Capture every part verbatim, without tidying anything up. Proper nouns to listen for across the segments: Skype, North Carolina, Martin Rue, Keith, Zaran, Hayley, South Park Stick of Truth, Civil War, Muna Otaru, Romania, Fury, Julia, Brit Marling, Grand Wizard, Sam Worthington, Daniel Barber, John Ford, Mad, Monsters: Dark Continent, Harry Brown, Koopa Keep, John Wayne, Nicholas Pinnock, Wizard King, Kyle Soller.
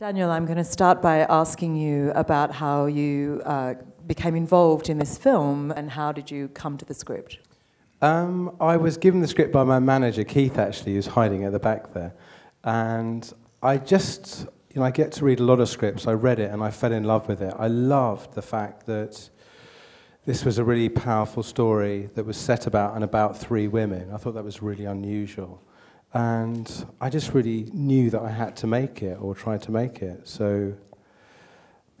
Daniel, I'm going to start by asking you about how you uh, became involved in this film and how did you come to the script? Um, I was given the script by my manager, Keith, actually, who's hiding at the back there. And I just, you know, I get to read a lot of scripts. I read it and I fell in love with it. I loved the fact that this was a really powerful story that was set about and about three women. I thought that was really unusual. And I just really knew that I had to make it or try to make it. So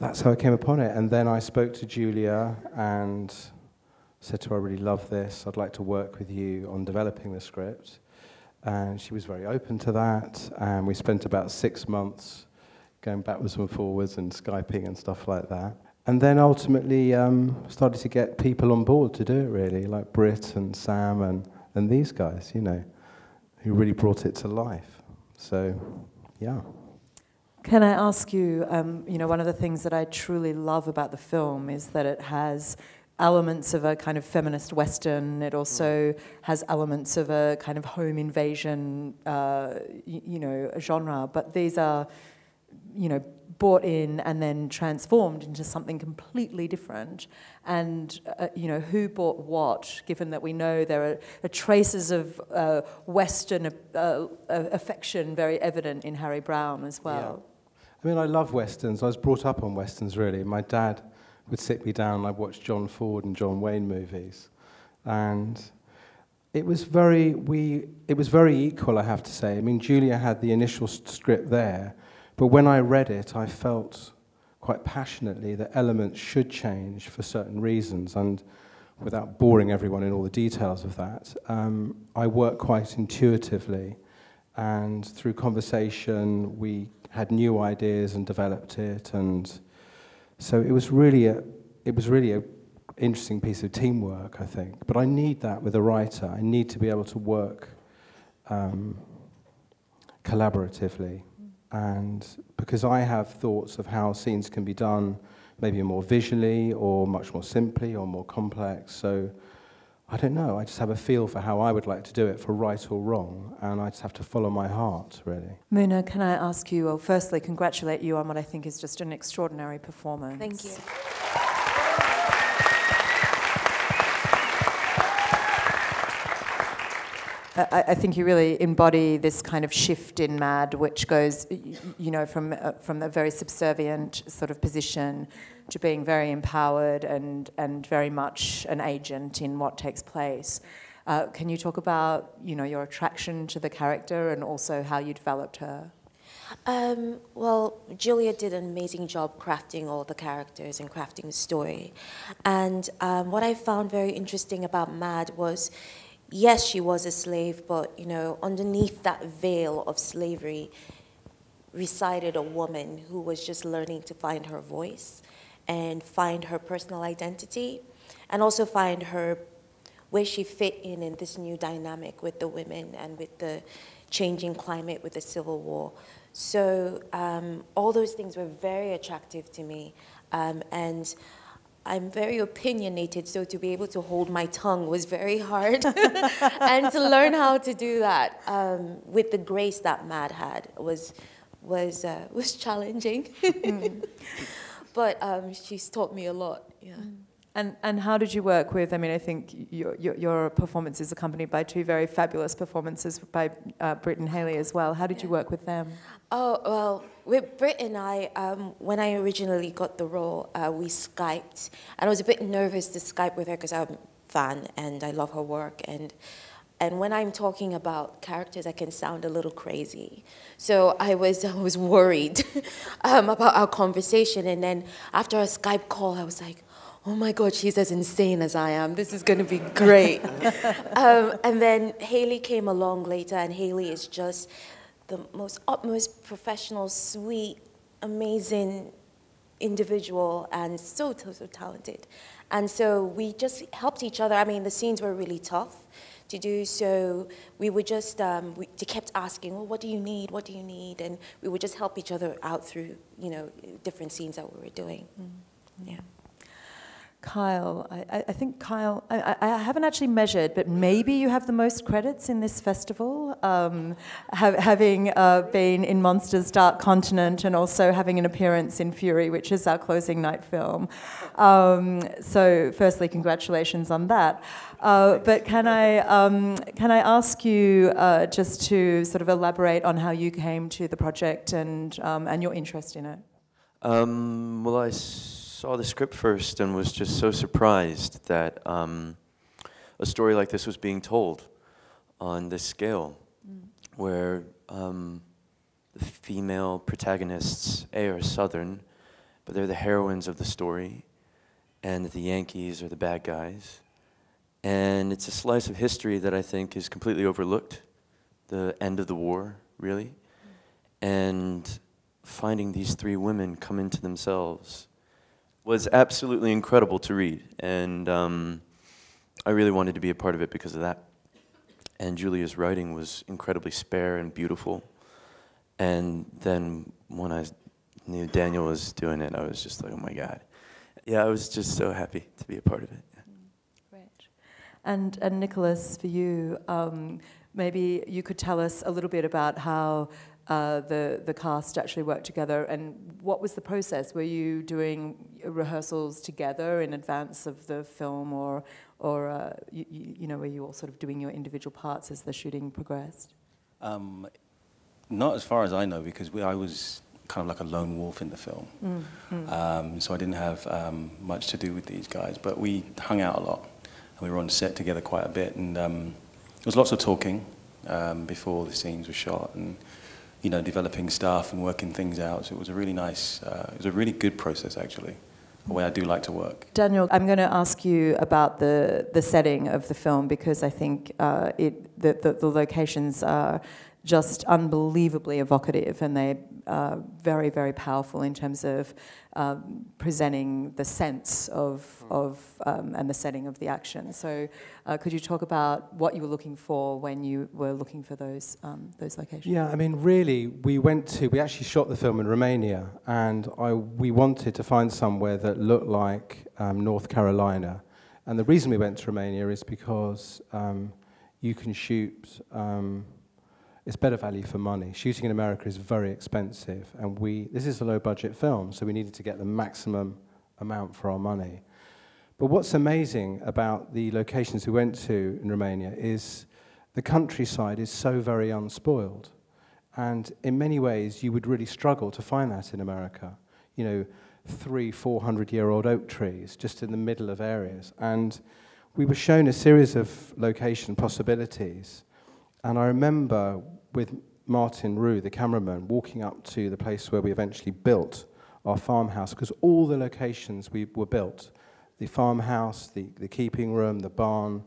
that's how I came upon it. And then I spoke to Julia and said to her, I really love this. I'd like to work with you on developing the script. And she was very open to that. And we spent about six months going backwards and forwards and Skyping and stuff like that. And then ultimately um, started to get people on board to do it, really, like Brit and Sam and, and these guys, you know, who really brought it to life. So, yeah. Can I ask you, um, you know, one of the things that I truly love about the film is that it has elements of a kind of feminist Western. It also has elements of a kind of home invasion, uh, you know, genre. But these are, you know, brought in and then transformed into something completely different. And, uh, you know, who bought what, given that we know there are, are traces of uh, Western uh, uh, affection very evident in Harry Brown as well. Yeah. I mean, I love Westerns. I was brought up on Westerns, really. My dad would sit me down and I'd watch John Ford and John Wayne movies. And it was very, we, it was very equal, I have to say. I mean, Julia had the initial script there. But when I read it, I felt quite passionately that elements should change for certain reasons, and without boring everyone in all the details of that, um, I work quite intuitively, and through conversation we had new ideas and developed it, and so it was really a, it was really a interesting piece of teamwork, I think. But I need that with a writer. I need to be able to work um, collaboratively. And because I have thoughts of how scenes can be done, maybe more visually or much more simply or more complex. So I don't know, I just have a feel for how I would like to do it, for right or wrong, and I just have to follow my heart, really. Muna, can I ask you, well, firstly, congratulate you on what I think is just an extraordinary performance. Thank you. I, I think you really embody this kind of shift in Mad, which goes, you know, from uh, from a very subservient sort of position to being very empowered and and very much an agent in what takes place. Uh, can you talk about, you know, your attraction to the character and also how you developed her? Um, well, Julia did an amazing job crafting all the characters and crafting the story. And um, what I found very interesting about Mad was, yes, she was a slave, but, you know, underneath that veil of slavery resided a woman who was just learning to find her voice and find her personal identity and also find her where she fit in in this new dynamic with the women and with the changing climate with the Civil War. So um, all those things were very attractive to me, um, and I'm very opinionated, so to be able to hold my tongue was very hard. And to learn how to do that um, with the grace that Mad had was, was, uh, was challenging. Mm. But um, she's taught me a lot, yeah. Mm. And, and how did you work with, I mean, I think your, your, your performance is accompanied by two very fabulous performances by uh, Brit and Hayley as well. How did yeah. you work with them? Oh, well, with Brit and I, um, when I originally got the role, uh, we Skyped. And I was a bit nervous to Skype with her because I'm a fan and I love her work. And, and when I'm talking about characters, I can sound a little crazy. So I was, I was worried um, about our conversation. And then after our Skype call, I was like, oh my God, she's as insane as I am. This is going to be great. um, and then Hayley came along later, and Hayley is just the most utmost professional, sweet, amazing individual, and so, so, so talented. And so we just helped each other. I mean, the scenes were really tough to do, so we were just, um, we kept asking, well, what do you need? What do you need? And we would just help each other out through, you know, different scenes that we were doing. Mm-hmm. Yeah. Kyle, I, I think Kyle, I, I haven't actually measured, but maybe you have the most credits in this festival, um, ha having uh, been in Monsters: Dark Continent and also having an appearance in Fury, which is our closing night film. Um, so, firstly, congratulations on that. Uh, but can I um, can I ask you uh, just to sort of elaborate on how you came to the project and um, and your interest in it? Um, well, I. saw the script first and was just so surprised that um, a story like this was being told on this scale, mm. where um, the female protagonists, A, are Southern, but they're the heroines of the story, and that the Yankees are the bad guys. And it's a slice of history that I think is completely overlooked, the end of the war, really. Mm. And finding these three women come into themselves was absolutely incredible to read, and um, I really wanted to be a part of it because of that. And Julia's writing was incredibly spare and beautiful, and then when I knew Daniel was doing it, I was just like, oh my God. Yeah, I was just so happy to be a part of it. Yeah. Great. And, and Nicholas, for you, um, maybe you could tell us a little bit about how Uh, the, the cast actually worked together, and what was the process? Were you doing rehearsals together in advance of the film, or, or uh, you, you know, were you all sort of doing your individual parts as the shooting progressed? Um, not as far as I know, because we, I was kind of like a lone wolf in the film. Mm, mm. Um, so I didn't have um, much to do with these guys, but we hung out a lot, and we were on set together quite a bit, and um, there was lots of talking um, before the scenes were shot, and you know, developing stuff and working things out. So it was a really nice, uh, it was a really good process, actually, the way I do like to work. Daniel, I'm going to ask you about the the setting of the film, because I think uh, it the, the the locations are just unbelievably evocative, and they are very, very powerful in terms of um, presenting the sense of of um, and the setting of the action. So, uh, could you talk about what you were looking for when you were looking for those um, those locations? Yeah, I mean, really, we went to we actually shot the film in Romania, and I we wanted to find somewhere that looked like um, North Carolina, and the reason we went to Romania is because um, you can shoot. Um, It's better value for money. Shooting in America is very expensive, and we this is a low-budget film, so we needed to get the maximum amount for our money. But what's amazing about the locations we went to in Romania is the countryside is so very unspoiled, and in many ways you would really struggle to find that in America. You know, three, four hundred-year-old oak trees just in the middle of areas, and we were shown a series of location possibilities. And I remember with Martin Rue, the cameraman, walking up to the place where we eventually built our farmhouse, because all the locations we were built, the farmhouse, the, the keeping room, the barn,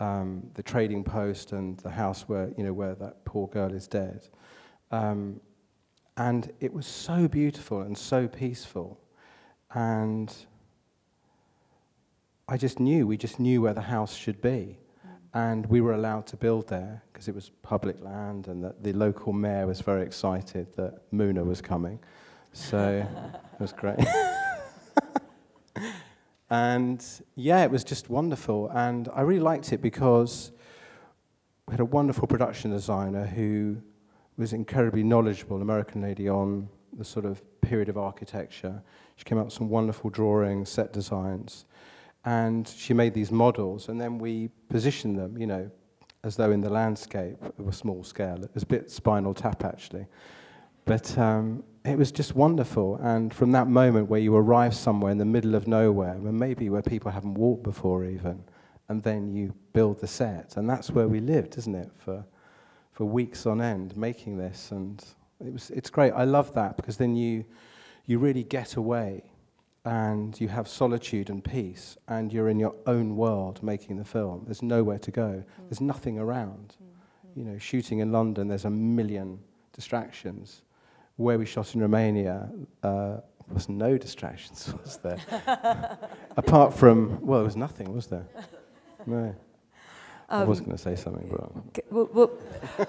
um, the trading post, and the house where, you know, where that poor girl is dead. Um, and it was so beautiful and so peaceful. And I just knew, we just knew where the house should be. And we were allowed to build there because it was public land, and that the local mayor was very excited that Muna was coming. So it was great. And yeah, it was just wonderful. And I really liked it because we had a wonderful production designer who was incredibly knowledgeable, an American lady, on the sort of period of architecture. She came up with some wonderful drawings, set designs. And she made these models, and then we positioned them, you know, as though in the landscape of a small scale. It was a bit Spinal Tap, actually. But um, it was just wonderful. And from that moment where you arrive somewhere in the middle of nowhere, where maybe where people haven't walked before even, and then you build the set. And that's where we lived, isn't it, for, for weeks on end, making this. And it was, it's great. I love that, because then you, you really get away. And you have solitude and peace, and you're in your own world making the film. There's nowhere to go. Mm. There's nothing around. Mm. You know, shooting in London, there's a million distractions. Where we shot in Romania, uh, there was no distractions, was there? Apart from, well, there was nothing, was there? No. Um, I was going to say something, but well, well,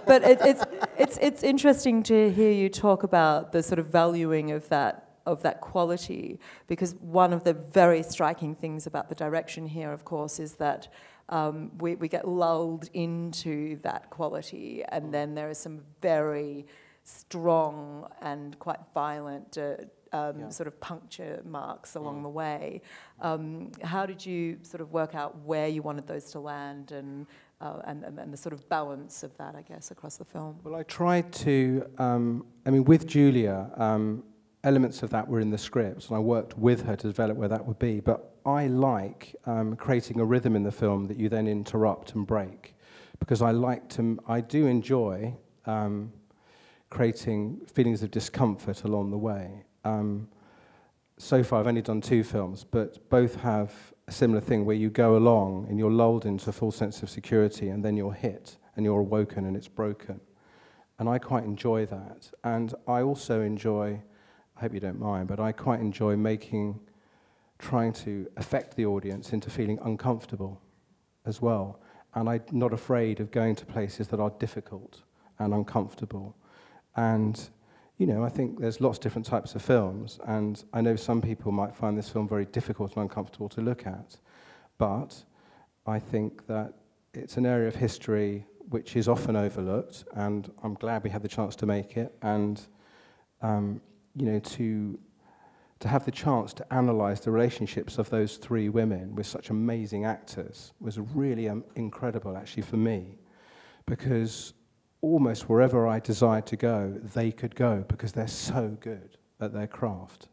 but it, it's it's it's interesting to hear you talk about the sort of valuing of that of that quality, because one of the very striking things about the direction here, of course, is that um, we, we get lulled into that quality, and then there is some very strong and quite violent uh, um, yeah. sort of puncture marks along mm. the way. Um, how did you sort of work out where you wanted those to land, and Uh, and, and, and the sort of balance of that, I guess, across the film? Well, I tried to, um, I mean, with Julia, um, elements of that were in the scripts, and I worked with her to develop where that would be, but I like um, creating a rhythm in the film that you then interrupt and break, because I like to, I do enjoy um, creating feelings of discomfort along the way. Um, so far, I've only done two films, but both have similar thing where you go along and you're lulled into a full sense of security, and then you're hit and you're awoken and it's broken. And I quite enjoy that. And I also enjoy, I hope you don't mind, but I quite enjoy making, trying to affect the audience into feeling uncomfortable as well. And I'm not afraid of going to places that are difficult and uncomfortable. And, you know, I think there's lots of different types of films, and I know some people might find this film very difficult and uncomfortable to look at, but I think that it's an area of history which is often overlooked, and I'm glad we had the chance to make it, and, um, you know, to, to have the chance to analyse the relationships of those three women with such amazing actors was really um, incredible, actually, for me, because almost wherever I desired to go, they could go, because they're so good at their craft.